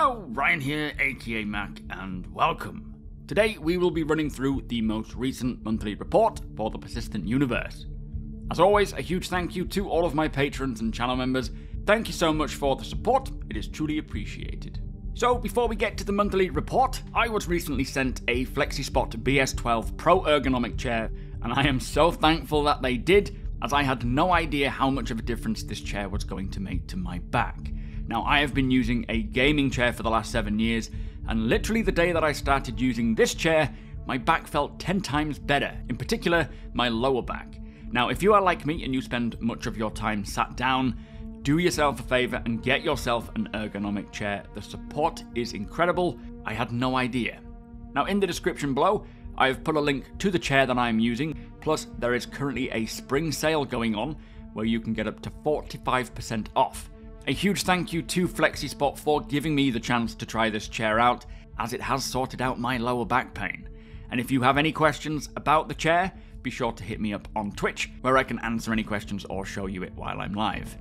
Hello, Ryan here, aka Mac, and welcome. Today we will be running through the most recent monthly report for the Persistent Universe. As always, a huge thank you to all of my patrons and channel members. Thank you so much for the support, it is truly appreciated. So before we get to the monthly report, I was recently sent a FlexiSpot BS12 Pro ergonomic chair, and I am so thankful that they did, as I had no idea how much of a difference this chair was going to make to my back. Now, I have been using a gaming chair for the last 7 years, and literally the day that I started using this chair, my back felt 10 times better, in particular, my lower back. Now, if you are like me and you spend much of your time sat down, do yourself a favor and get yourself an ergonomic chair. The support is incredible. I had no idea. Now, in the description below, I have put a link to the chair that I am using, plus there is currently a spring sale going on where you can get up to 45% off. A huge thank you to FlexiSpot for giving me the chance to try this chair out, as it has sorted out my lower back pain. And if you have any questions about the chair, be sure to hit me up on Twitch, where I can answer any questions or show you it while I'm live.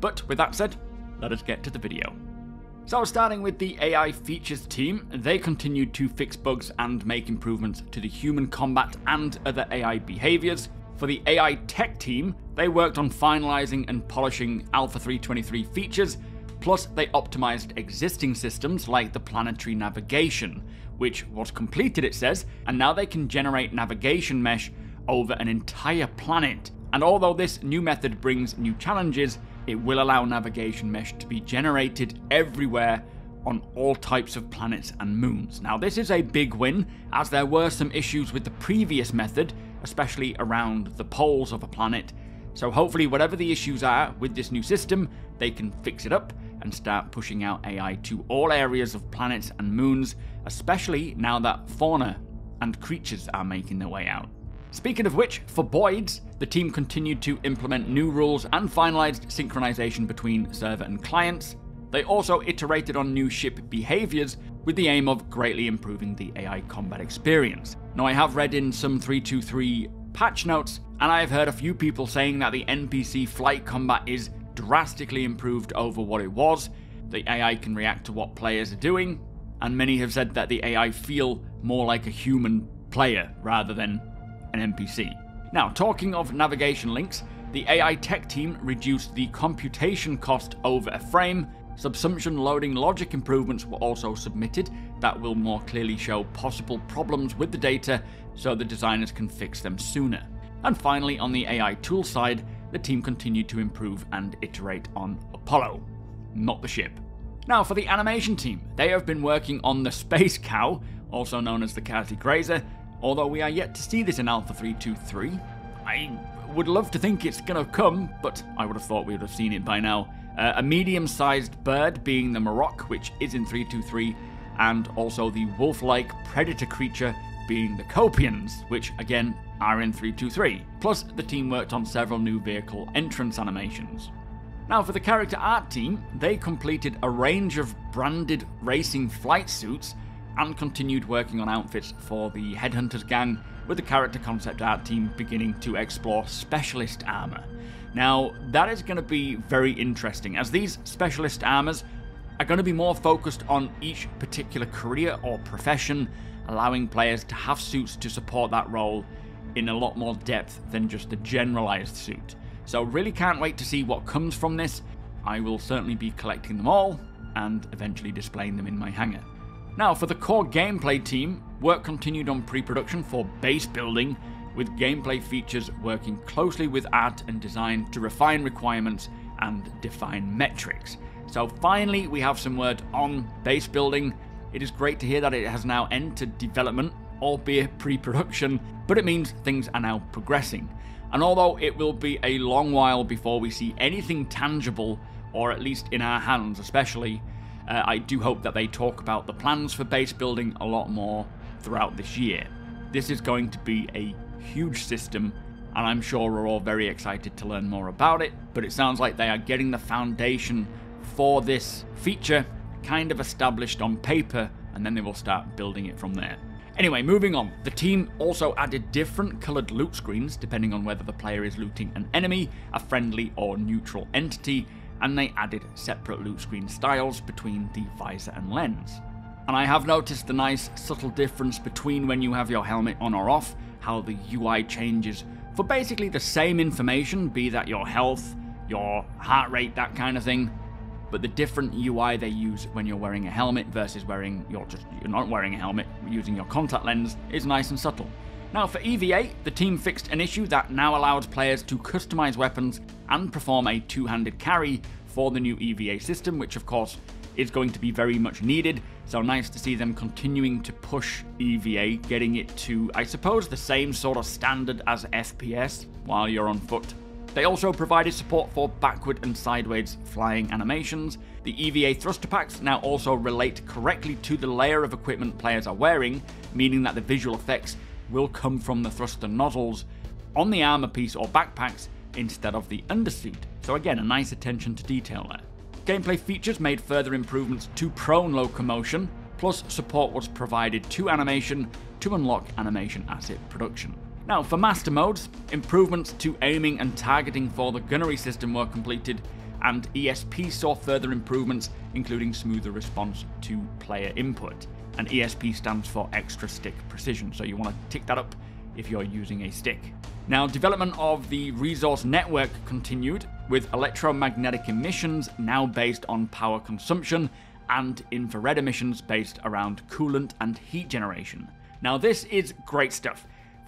But with that said, let us get to the video. So starting with the AI features team, they continued to fix bugs and make improvements to the human combat and other AI behaviors. For the AI tech team, they worked on finalizing and polishing Alpha-323 features, plus they optimized existing systems like the planetary navigation, which was completed, it says, and now they can generate navigation mesh over an entire planet. And although this new method brings new challenges, it will allow navigation mesh to be generated everywhere on all types of planets and moons. Now, this is a big win, as there were some issues with the previous method, especially around the poles of a planet. So hopefully whatever the issues are with this new system, they can fix it up and start pushing out AI to all areas of planets and moons, especially now that fauna and creatures are making their way out. Speaking of which, for Boids, the team continued to implement new rules and finalized synchronization between server and clients. They also iterated on new ship behaviors with the aim of greatly improving the AI combat experience. Now, I have read in some 323 patch notes, and I have heard a few people saying that the NPC flight combat is drastically improved over what it was, the AI can react to what players are doing, and many have said that the AI feel more like a human player rather than an NPC. Now, talking of navigation links, the AI tech team reduced the computation cost over a frame. Subsumption loading logic improvements were also submitted that will more clearly show possible problems with the data so the designers can fix them sooner. And finally, on the AI tool side, the team continued to improve and iterate on Apollo, not the ship. Now, for the animation team, they have been working on the Space Cow, also known as the Caisey Grazer, although we are yet to see this in Alpha 323. I would love to think it's gonna come, but I would have thought we would have seen it by now. A medium-sized bird being the Maroc, which is in 323, and also the wolf-like predator creature being the Kopions, which again are in 323. Plus, the team worked on several new vehicle entrance animations. Now, for the character art team, they completed a range of branded racing flight suits and continued working on outfits for the Headhunters gang, with the character concept art team beginning to explore specialist armor. Now, that is going to be very interesting, as these specialist armors are going to be more focused on each particular career or profession, allowing players to have suits to support that role in a lot more depth than just the generalized suit. So really can't wait to see what comes from this. I will certainly be collecting them all and eventually displaying them in my hangar. Now, for the core gameplay team, work continued on pre-production for base building, with gameplay features working closely with art and design to refine requirements and define metrics. So finally, we have some word on base building. It is great to hear that it has now entered development, albeit pre-production, but it means things are now progressing. And although it will be a long while before we see anything tangible, or at least in our hands especially, I do hope that they talk about the plans for base building a lot more throughout this year. This is going to be a huge system, and I'm sure we're all very excited to learn more about it, but it sounds like they are getting the foundation for this feature kind of established on paper, and then they will start building it from there. Anyway, moving on, the team also added different colored loot screens depending on whether the player is looting an enemy, a friendly or neutral entity, and they added separate loop screen styles between the visor and lens. And I have noticed a nice subtle difference between when you have your helmet on or off, how the UI changes for basically the same information, be that your health, your heart rate, that kind of thing, but the different UI they use when you're wearing a helmet versus you're not wearing a helmet, using your contact lens is nice and subtle. Now for EVA, the team fixed an issue that now allows players to customize weapons and perform a two-handed carry for the new EVA system, which of course is going to be very much needed, so nice to see them continuing to push EVA, getting it to, I suppose, the same sort of standard as FPS while you're on foot. They also provided support for backward and sideways flying animations. The EVA thruster packs now also relate correctly to the layer of equipment players are wearing, meaning that the visual effects will come from the thruster nozzles on the armor piece or backpacks instead of the undersuit. So again, a nice attention to detail there. Gameplay features made further improvements to prone locomotion, plus support was provided to animation to unlock animation asset production. Now for master modes, improvements to aiming and targeting for the gunnery system were completed, and ESP saw further improvements including smoother response to player input. And ESP stands for extra stick precision, so you want to tick that up if you're using a stick. Now development of the resource network continued, with electromagnetic emissions now based on power consumption and infrared emissions based around coolant and heat generation. Now this is great stuff.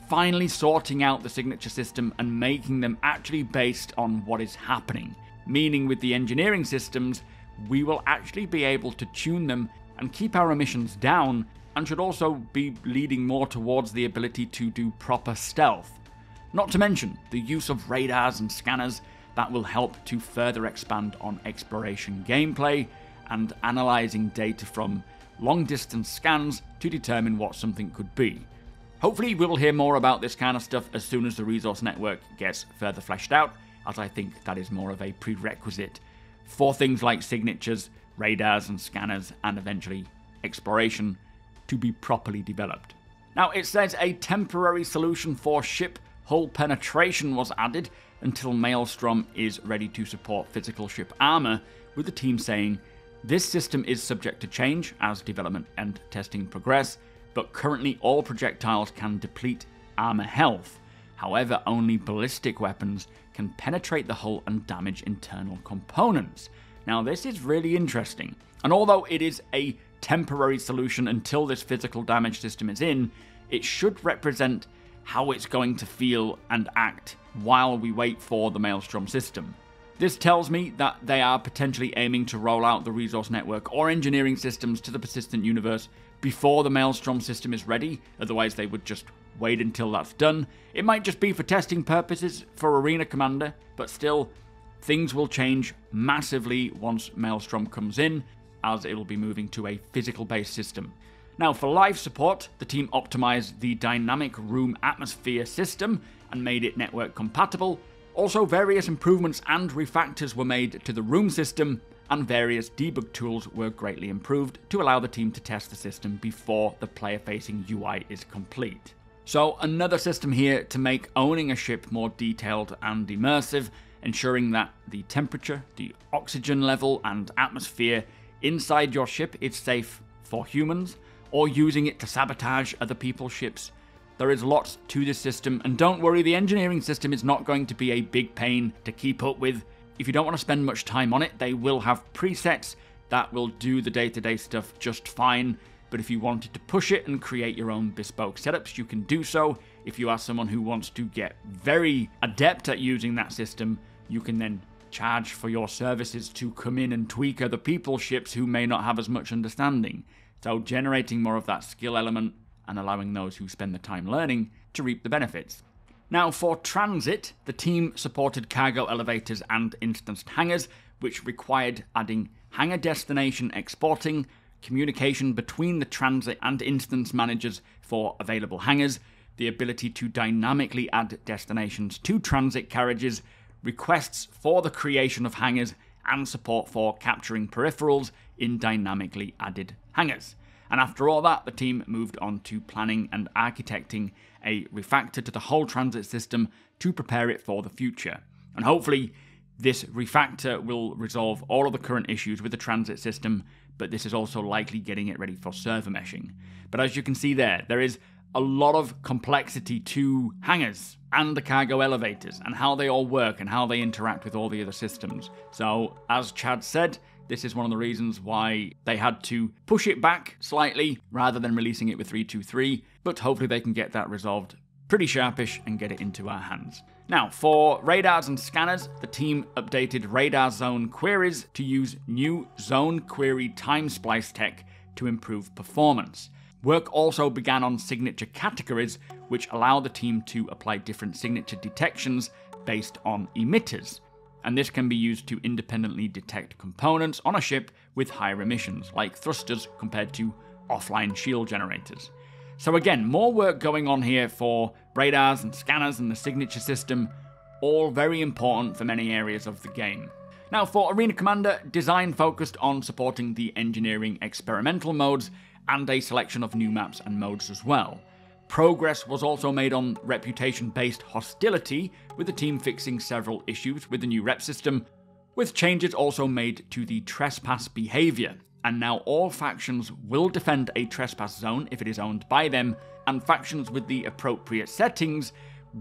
Finally sorting out the signature system and making them actually based on what is happening. Meaning with the engineering systems, we will actually be able to tune them and keep our emissions down, and should also be leading more towards the ability to do proper stealth. Not to mention the use of radars and scanners that will help to further expand on exploration gameplay and analyzing data from long distance scans to determine what something could be. Hopefully we will hear more about this kind of stuff as soon as the resource network gets further fleshed out, as I think that is more of a prerequisite for things like signatures, radars and scanners, and eventually exploration to be properly developed. Now it says a temporary solution for ship hull penetration was added until Maelstrom is ready to support physical ship armor, with the team saying, "This system is subject to change as development and testing progress, but currently all projectiles can deplete armor health. However, only ballistic weapons can penetrate the hull and damage internal components." Now this is really interesting, and although it is a temporary solution until this physical damage system is in, it should represent how it's going to feel and act while we wait for the Maelstrom system. This tells me that they are potentially aiming to roll out the resource network or engineering systems to the persistent universe before the Maelstrom system is ready, otherwise they would just wait until that's done. It might just be for testing purposes for Arena Commander, but still, things will change massively once Maelstrom comes in, as it'll be moving to a physical-based system. Now for live support, the team optimized the dynamic room atmosphere system and made it network compatible. Also, various improvements and refactors were made to the room system, and various debug tools were greatly improved to allow the team to test the system before the player-facing UI is complete. So another system here to make owning a ship more detailed and immersive, ensuring that the temperature, the oxygen level, and atmosphere inside your ship is safe for humans, or using it to sabotage other people's ships. There is lots to this system, and don't worry, the engineering system is not going to be a big pain to keep up with. If you don't want to spend much time on it, they will have presets that will do the day-to-day stuff just fine, but if you wanted to push it and create your own bespoke setups, you can do so. If you are someone who wants to get very adept at using that system, you can then charge for your services to come in and tweak other people's ships who may not have as much understanding. So generating more of that skill element and allowing those who spend the time learning to reap the benefits. Now for transit, the team supported cargo elevators and instanced hangars, which required adding hangar destination exporting, communication between the transit and instance managers for available hangars, the ability to dynamically add destinations to transit carriages, requests for the creation of hangars, and support for capturing peripherals in dynamically added hangars. And after all that, the team moved on to planning and architecting a refactor to the whole transit system to prepare it for the future. And hopefully, This refactor will resolve all of the current issues with the transit system, but this is also likely getting it ready for server meshing. But as you can see there, there is a lot of complexity to hangars and the cargo elevators and how they all work and how they interact with all the other systems. So as Chad said, this is one of the reasons why they had to push it back slightly rather than releasing it with 323, but hopefully they can get that resolved pretty sharpish and get it into our hands. Now, for radars and scanners, the team updated radar zone queries to use new zone query time splice tech to improve performance. Work also began on signature categories, which allow the team to apply different signature detections based on emitters. And this can be used to independently detect components on a ship with higher emissions, like thrusters compared to offline shield generators. So again, more work going on here for radars and scanners and the signature system, all very important for many areas of the game. Now for Arena Commander, design focused on supporting the engineering experimental modes and a selection of new maps and modes as well. Progress was also made on reputation-based hostility, with the team fixing several issues with the new rep system, with changes also made to the trespass behavior, and now all factions will defend a trespass zone if it is owned by them, and factions with the appropriate settings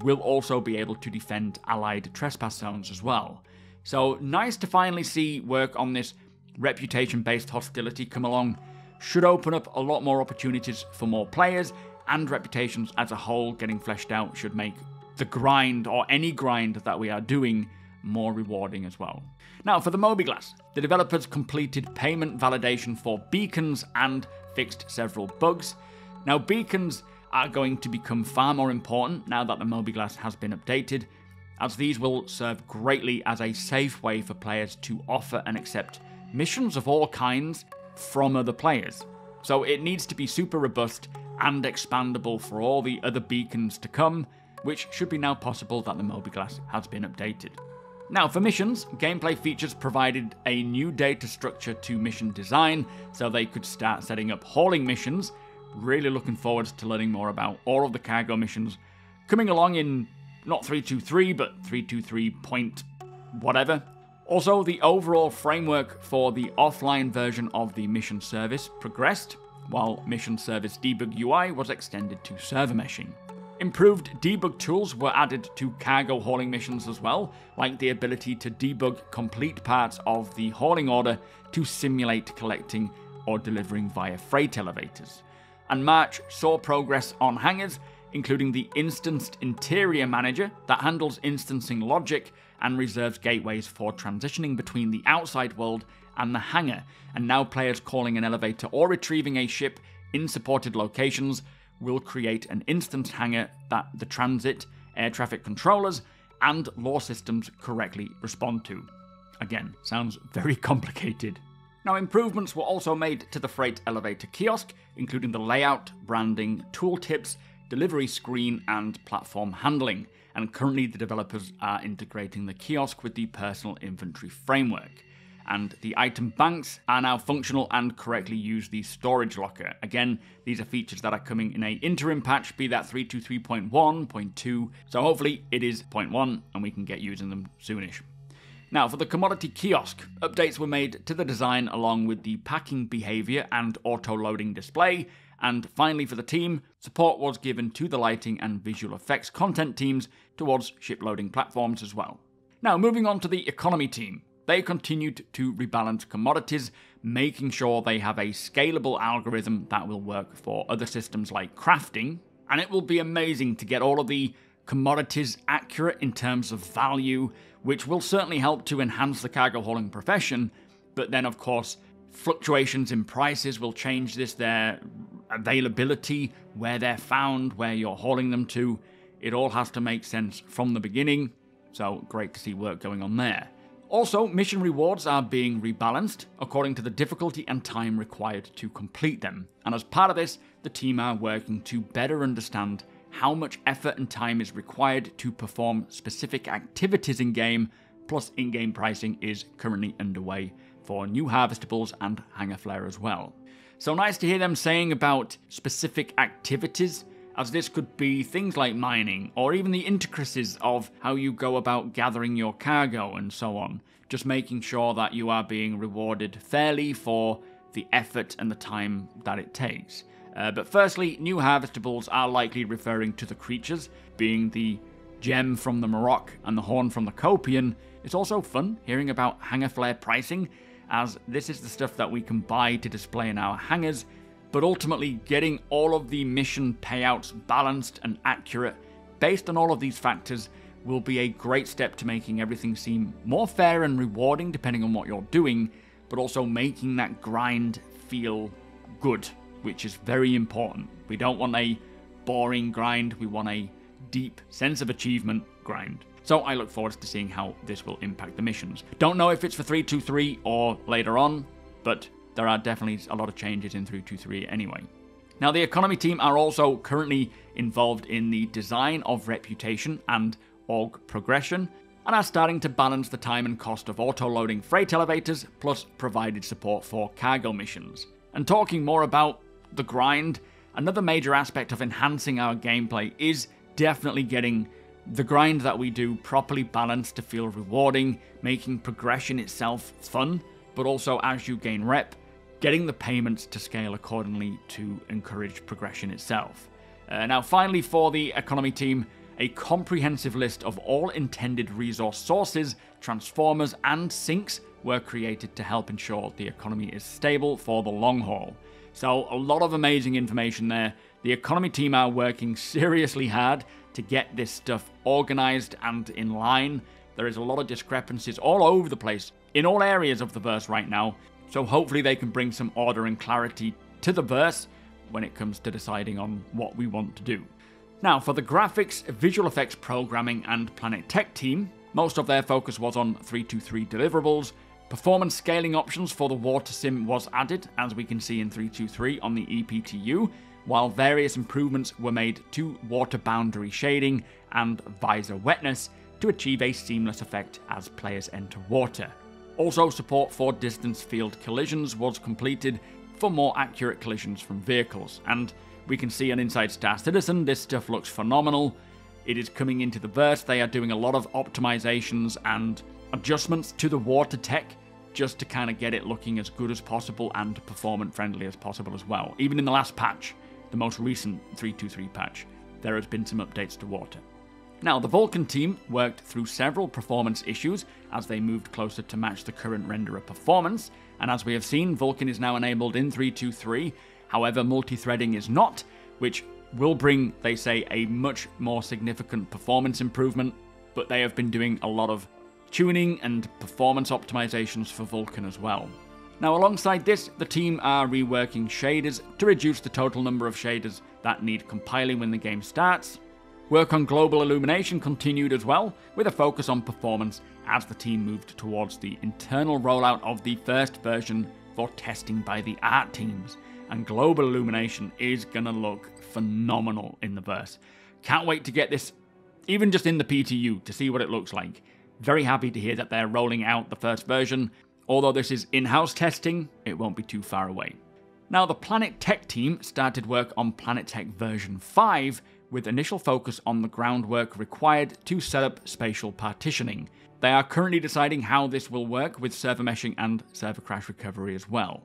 will also be able to defend allied trespass zones as well. So nice to finally see work on this reputation-based hostility come along. Should open up a lot more opportunities for more players, and reputations as a whole getting fleshed out should make the grind, or any grind that we are doing, more rewarding as well. Now for the Mobiglass, the developers completed payment validation for beacons and fixed several bugs. Now beacons are going to become far more important now that the Mobiglass has been updated, as these will serve greatly as a safe way for players to offer and accept missions of all kinds from other players. So it needs to be super robust and expandable for all the other beacons to come, which should be now possible that the Mobiglass has been updated. Now for missions, gameplay features provided a new data structure to mission design, so they could start setting up hauling missions. Really looking forward to learning more about all of the cargo missions coming along in not 323, but 323 point whatever. Also, the overall framework for the offline version of the mission service progressed, while mission service debug UI was extended to server meshing. Improved debug tools were added to cargo hauling missions as well, like the ability to debug complete parts of the hauling order to simulate collecting or delivering via freight elevators. And March saw progress on hangars, including the instanced interior manager that handles instancing logic and reserves gateways for transitioning between the outside world and the hangar, and now players calling an elevator or retrieving a ship in supported locations will create an instance hangar that the transit, air traffic controllers, and law systems correctly respond to. Again, sounds very complicated. Now improvements were also made to the freight elevator kiosk, including the layout, branding, tooltips, delivery screen, and platform handling. And currently the developers are integrating the kiosk with the personal inventory framework. And the item banks are now functional and correctly use the storage locker. Again, these are features that are coming in an interim patch, be that 323.1, 0.2. So hopefully it is 0.1 and we can get using them soonish. Now for the commodity kiosk, updates were made to the design along with the packing behavior and auto-loading display. And finally for the team, support was given to the lighting and visual effects content teams towards ship loading platforms as well. Now moving on to the economy team, they continued to rebalance commodities, making sure they have a scalable algorithm that will work for other systems like crafting, and it will be amazing to get all of the commodities accurate in terms of value, which will certainly help to enhance the cargo hauling profession, but then of course fluctuations in prices will change this, their availability, where they're found, where you're hauling them to. It all has to make sense from the beginning, so great to see work going on there. Also, mission rewards are being rebalanced according to the difficulty and time required to complete them, and as part of this, the team are working to better understand how much effort and time is required to perform specific activities in-game, plus in-game pricing is currently underway for new harvestables and hangar flare as well. So nice to hear them saying about specific activities as this could be things like mining, or even the intricacies of how you go about gathering your cargo and so on. Just making sure that you are being rewarded fairly for the effort and the time that it takes. But firstly, new harvestables are likely referring to the creatures, being the gem from the Maroc and the horn from the Kopion. It's also fun hearing about hanger flare pricing, as this is the stuff that we can buy to display in our hangers, but ultimately getting all of the mission payouts balanced and accurate based on all of these factors will be a great step to making everything seem more fair and rewarding depending on what you're doing, but also making that grind feel good, which is very important. We don't want a boring grind, we want a deep sense of achievement grind. So I look forward to seeing how this will impact the missions. Don't know if it's for 323 or later on, but there are definitely a lot of changes in 323 anyway. Now the economy team are also currently involved in the design of reputation and org progression, and are starting to balance the time and cost of auto-loading freight elevators, plus provided support for cargo missions. And talking more about the grind, another major aspect of enhancing our gameplay is definitely getting the grind that we do properly balanced to feel rewarding, making progression itself fun, but also as you gain rep, getting the payments to scale accordingly to encourage progression itself. Now finally for the economy team, a comprehensive list of all intended resource sources, transformers and sinks were created to help ensure the economy is stable for the long haul. So a lot of amazing information there. The economy team are working seriously hard to get this stuff organized and in line. There is a lot of discrepancies all over the place in all areas of the verse right now, so hopefully they can bring some order and clarity to the verse when it comes to deciding on what we want to do. Now for the graphics, visual effects programming and Planet Tech team, most of their focus was on 323 deliverables. Performance scaling options for the water sim was added, as we can see in 323 on the EPTU, while various improvements were made to water boundary shading and visor wetness to achieve a seamless effect as players enter water. Also, support for distance field collisions was completed for more accurate collisions from vehicles, and we can see on Inside Star Citizen this stuff looks phenomenal. It is coming into the verse, they are doing a lot of optimizations and adjustments to the water tech just to kind of get it looking as good as possible and performance friendly as possible as well. Even in the last patch, the most recent 323 patch, there has been some updates to water. Now, the Vulkan team worked through several performance issues as they moved closer to match the current renderer performance, and as we have seen, Vulkan is now enabled in 323, however multi-threading is not, which will bring, they say, a much more significant performance improvement, but they have been doing a lot of tuning and performance optimizations for Vulkan as well. Now alongside this, the team are reworking shaders to reduce the total number of shaders that need compiling when the game starts. Work on Global Illumination continued as well, with a focus on performance as the team moved towards the internal rollout of the first version for testing by the art teams. And Global Illumination is gonna look phenomenal in the verse. Can't wait to get this, even just in the PTU, to see what it looks like. Very happy to hear that they're rolling out the first version. Although this is in-house testing, it won't be too far away. Now the Planet Tech team started work on Planet Tech version 5, with initial focus on the groundwork required to set up spatial partitioning. They are currently deciding how this will work with server meshing and server crash recovery as well.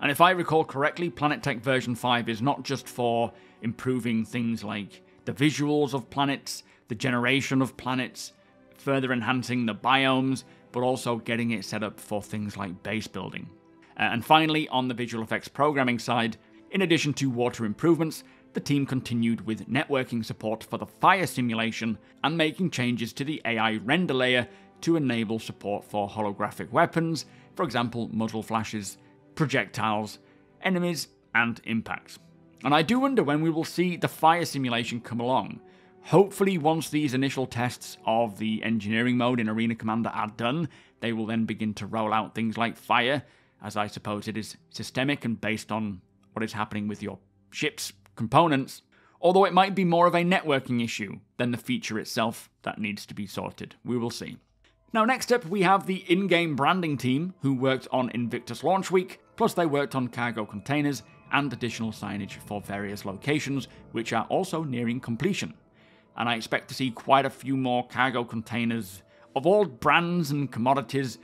And if I recall correctly, Planet Tech version 5 is not just for improving things like the visuals of planets, the generation of planets, further enhancing the biomes, but also getting it set up for things like base building. And finally, on the visual effects programming side, in addition to water improvements, the team continued with networking support for the fire simulation and making changes to the AI render layer to enable support for holographic weapons, for example, muzzle flashes, projectiles, enemies, and impacts. And I do wonder when we will see the fire simulation come along. Hopefully once these initial tests of the engineering mode in Arena Commander are done, they will then begin to roll out things like fire, as I suppose it is systemic and based on what is happening with your ship's components, although it might be more of a networking issue than the feature itself that needs to be sorted. We will see. Now next up we have the in-game branding team, who worked on Invictus Launch Week, plus they worked on cargo containers and additional signage for various locations, which are also nearing completion. And I expect to see quite a few more cargo containers of all brands and commodities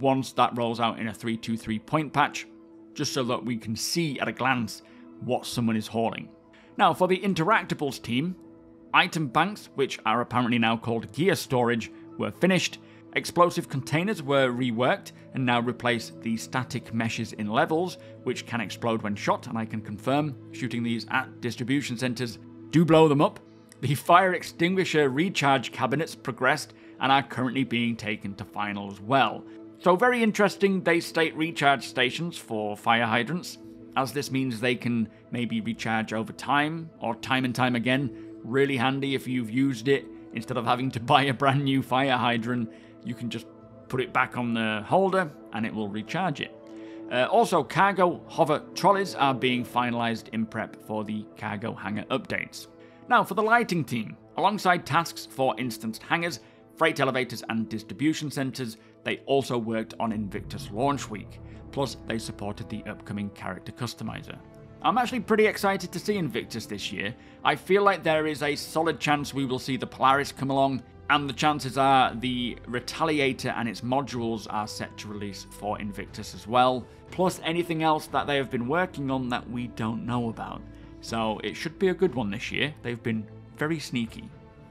once that rolls out in a 323 point patch, just so that we can see at a glance what someone is hauling. Now, for the Interactables team, item banks, which are apparently now called gear storage, were finished. Explosive containers were reworked and now replace the static meshes in levels, which can explode when shot, and I can confirm shooting these at distribution centers do blow them up. The fire extinguisher recharge cabinets progressed and are currently being taken to final as well. So very interesting they state recharge stations for fire hydrants, as this means they can maybe recharge over time or time and time again. Really handy if you've used it. Instead of having to buy a brand new fire hydrant, you can just put it back on the holder and it will recharge it. Also, cargo hover trolleys are being finalized in prep for the cargo hangar updates. Now for the lighting team, alongside tasks for instanced hangars, freight elevators and distribution centers, they also worked on Invictus Launch Week. Plus they supported the upcoming character customizer. I'm actually pretty excited to see Invictus this year. I feel like there is a solid chance we will see the Polaris come along, and the chances are the Retaliator and its modules are set to release for Invictus as well, plus anything else that they have been working on that we don't know about. So it should be a good one this year. They've been very sneaky.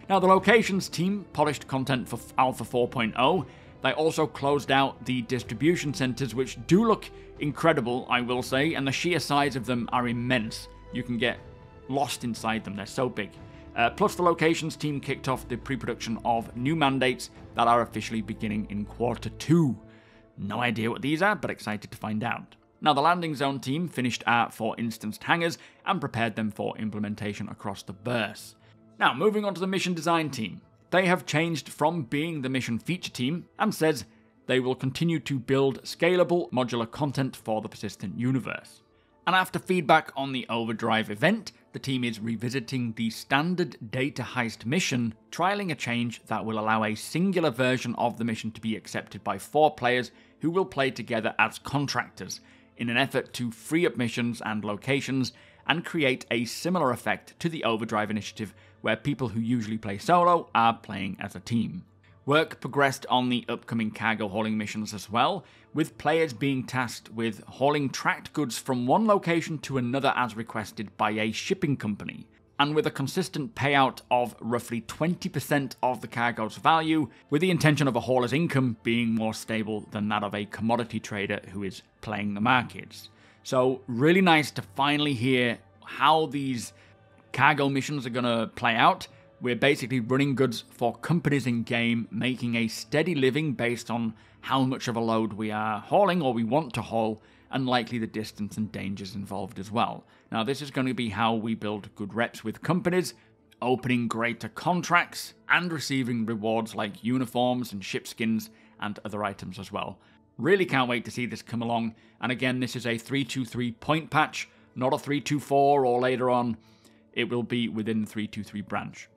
Now the Locations team polished content for Alpha 4.0. They also closed out the distribution centers, which do look incredible, I will say, and the sheer size of them are immense. You can get lost inside them, they're so big. Plus the Locations team kicked off the pre-production of new mandates that are officially beginning in Q2. No idea what these are, but excited to find out. Now the Landing Zone team finished art for instanced hangars and prepared them for implementation across the verse. Now moving on to the Mission Design team. They have changed from being the Mission Feature team and says they will continue to build scalable modular content for the persistent universe. And after feedback on the Overdrive event, the team is revisiting the standard data heist mission, trialing a change that will allow a singular version of the mission to be accepted by 4 players who will play together as contractors in an effort to free up missions and locations and create a similar effect to the Overdrive initiative where people who usually play solo are playing as a team. Work progressed on the upcoming cargo hauling missions as well, with players being tasked with hauling tracked goods from one location to another as requested by a shipping company, and with a consistent payout of roughly 20% of the cargo's value, with the intention of a hauler's income being more stable than that of a commodity trader who is playing the markets. So really nice to finally hear how these cargo missions are going to play out. We're basically running goods for companies in game, making a steady living based on how much of a load we are hauling or we want to haul, and likely the distance and dangers involved as well. Now this is going to be how we build good reps with companies, opening greater contracts and receiving rewards like uniforms and ship skins and other items as well. Really can't wait to see this come along. And again, this is a 323 point patch, not a 324 or later on. It will be within the 323 branch.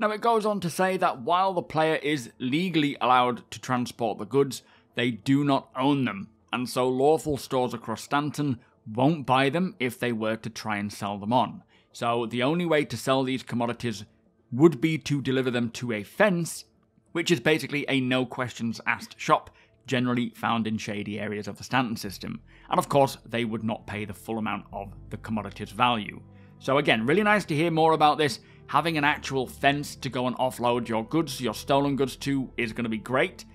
Now it goes on to say that while the player is legally allowed to transport the goods, they do not own them, and so lawful stores across Stanton won't buy them if they were to try and sell them on. So the only way to sell these commodities would be to deliver them to a fence, which is basically a no questions asked shop, generally found in shady areas of the Stanton system. And of course, they would not pay the full amount of the commodity's value. So again, really nice to hear more about this. Having an actual fence to go and offload your goods, your stolen goods to, is going to be great.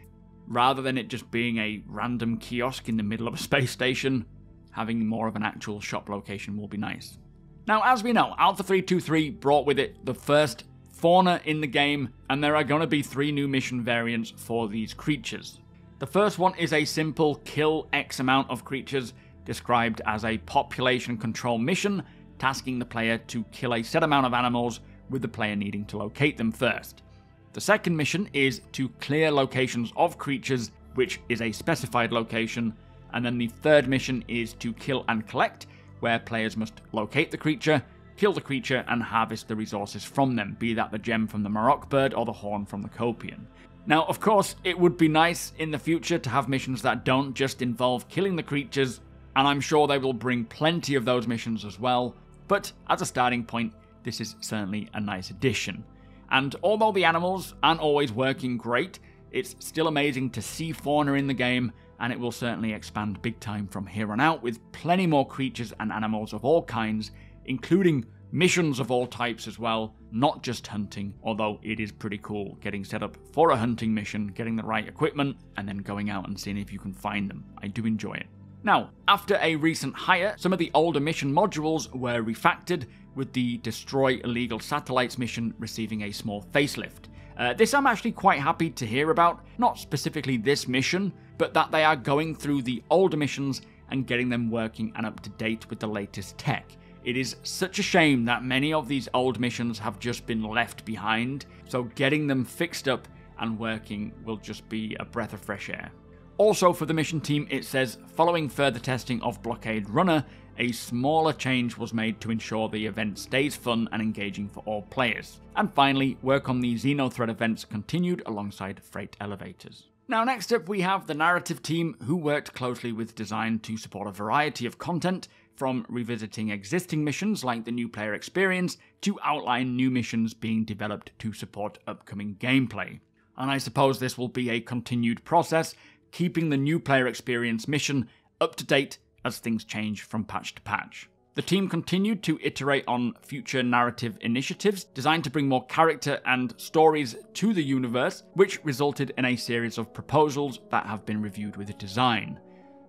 Rather than it just being a random kiosk in the middle of a space station, having more of an actual shop location will be nice. Now, as we know, Alpha 323 brought with it the first fauna in the game, and there are going to be 3 new mission variants for these creatures. The first one is a simple kill X amount of creatures, described as a population control mission, tasking the player to kill a set amount of animals, with the player needing to locate them first. The second mission is to clear locations of creatures, which is a specified location, and then the third mission is to kill and collect, where players must locate the creature, kill the creature, and harvest the resources from them, be that the gem from the Maroc bird or the horn from the Kopion. Now, of course, it would be nice in the future to have missions that don't just involve killing the creatures, and I'm sure they will bring plenty of those missions as well, but as a starting point, this is certainly a nice addition. And although the animals aren't always working great, it's still amazing to see fauna in the game, and it will certainly expand big time from here on out with plenty more creatures and animals of all kinds, including missions of all types as well, not just hunting, although it is pretty cool getting set up for a hunting mission, getting the right equipment, and then going out and seeing if you can find them. I do enjoy it. Now, after a recent hire, some of the older mission modules were refactored, with the Destroy Illegal Satellites mission receiving a small facelift. This I'm actually quite happy to hear about, not specifically this mission, but that they are going through the older missions and getting them working and up to date with the latest tech. It is such a shame that many of these old missions have just been left behind, so getting them fixed up and working will just be a breath of fresh air. Also for the mission team, it says, following further testing of Blockade Runner, a smaller change was made to ensure the event stays fun and engaging for all players. And finally, work on the Xenothreat events continued alongside freight elevators. Now next up we have the narrative team, who worked closely with design to support a variety of content, from revisiting existing missions like the new player experience to outline new missions being developed to support upcoming gameplay. And I suppose this will be a continued process, keeping the new player experience mission up to date as things change from patch to patch. The team continued to iterate on future narrative initiatives designed to bring more character and stories to the universe, which resulted in a series of proposals that have been reviewed with design.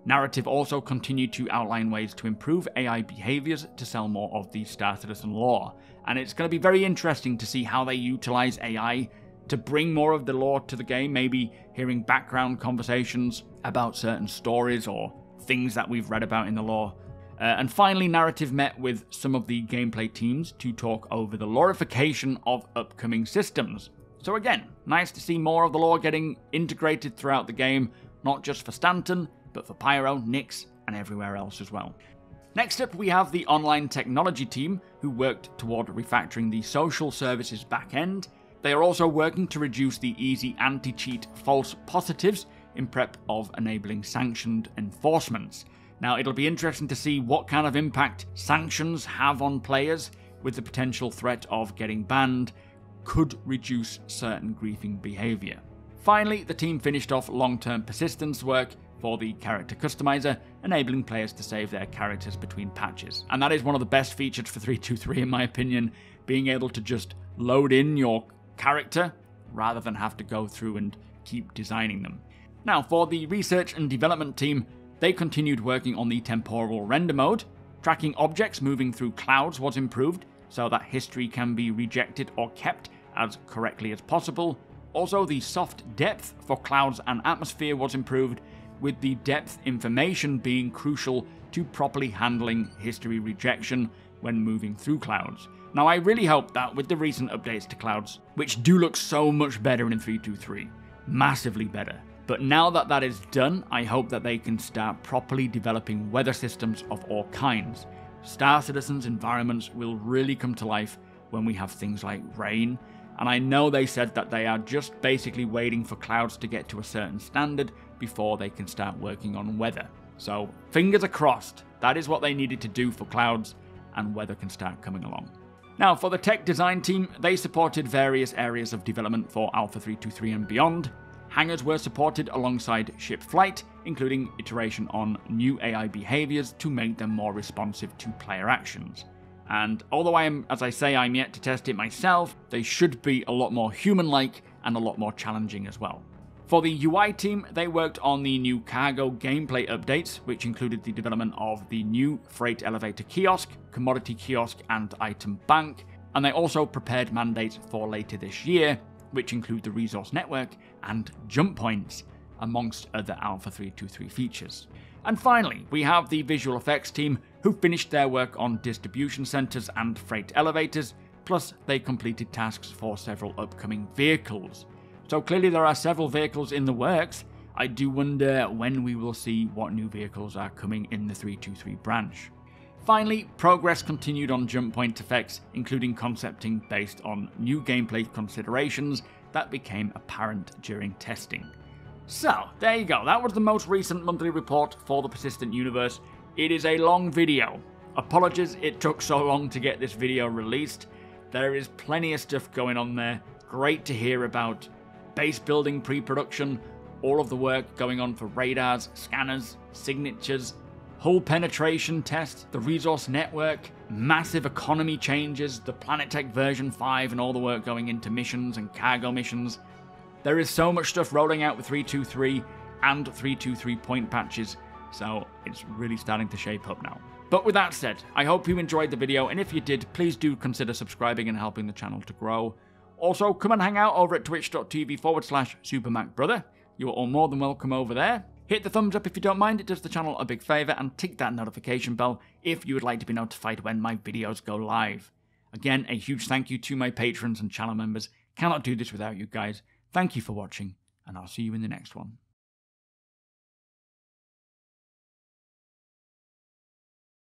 Narrative also continued to outline ways to improve AI behaviors to sell more of the Star Citizen lore, and it's going to be very interesting to see how they utilize AI to bring more of the lore to the game, maybe hearing background conversations about certain stories or things that we've read about in the lore. And finally, Narrative met with some of the gameplay teams to talk over the loreification of upcoming systems. So again, nice to see more of the lore getting integrated throughout the game, not just for Stanton, but for Pyro, Nyx, and everywhere else as well. Next up, we have the online technology team, who worked toward refactoring the social services backend. They are also working to reduce the easy anti-cheat false positives in prep of enabling sanctioned enforcements. Now, it'll be interesting to see what kind of impact sanctions have on players, with the potential threat of getting banned could reduce certain griefing behavior. Finally, the team finished off long-term persistence work for the character customizer, enabling players to save their characters between patches. And that is one of the best features for 323 in my opinion, being able to just load in your character rather than have to go through and keep designing them. Now for the research and development team, they continued working on the temporal render mode. Tracking objects moving through clouds was improved so that history can be rejected or kept as correctly as possible. Also, the soft depth for clouds and atmosphere was improved, with the depth information being crucial to properly handling history rejection when moving through clouds. Now I really hope that with the recent updates to clouds, which do look so much better in 323, massively better, but now that that is done, I hope that they can start properly developing weather systems of all kinds. Star Citizen's environments will really come to life when we have things like rain, and I know they said that they are just basically waiting for clouds to get to a certain standard before they can start working on weather. So fingers are crossed, that is what they needed to do for clouds, and weather can start coming along. Now for the tech design team, they supported various areas of development for Alpha 323 and beyond. Hangars were supported alongside ship flight, including iteration on new AI behaviors to make them more responsive to player actions. And although I'm yet to test it myself, they should be a lot more human-like and a lot more challenging as well. For the UI team, they worked on the new cargo gameplay updates, which included the development of the new freight elevator kiosk, commodity kiosk, and item bank, and they also prepared mandates for later this year, which include the resource network and jump points, amongst other Alpha 323 features. And finally, we have the visual effects team, who finished their work on distribution centers and freight elevators, plus they completed tasks for several upcoming vehicles. So clearly there are several vehicles in the works. I do wonder when we will see what new vehicles are coming in the 323 branch. Finally, progress continued on jump point effects, including concepting based on new gameplay considerations that became apparent during testing. So, there you go, that was the most recent monthly report for the Persistent Universe. It is a long video. Apologies it took so long to get this video released. There is plenty of stuff going on there. Great to hear about base building pre-production, all of the work going on for radars, scanners, signatures, hull penetration test, the resource network, massive economy changes, the Planet Tech version 5 and all the work going into missions and cargo missions. There is so much stuff rolling out with 323 and 323 point patches, so it's really starting to shape up now. But with that said, I hope you enjoyed the video, and if you did, please do consider subscribing and helping the channel to grow. Also, come and hang out over at twitch.tv/SuperMacBrother. You are all more than welcome over there. Hit the thumbs up if you don't mind, it does the channel a big favour, and tick that notification bell if you would like to be notified when my videos go live. Again, a huge thank you to my patrons and channel members. Cannot do this without you guys. Thank you for watching, and I'll see you in the next one.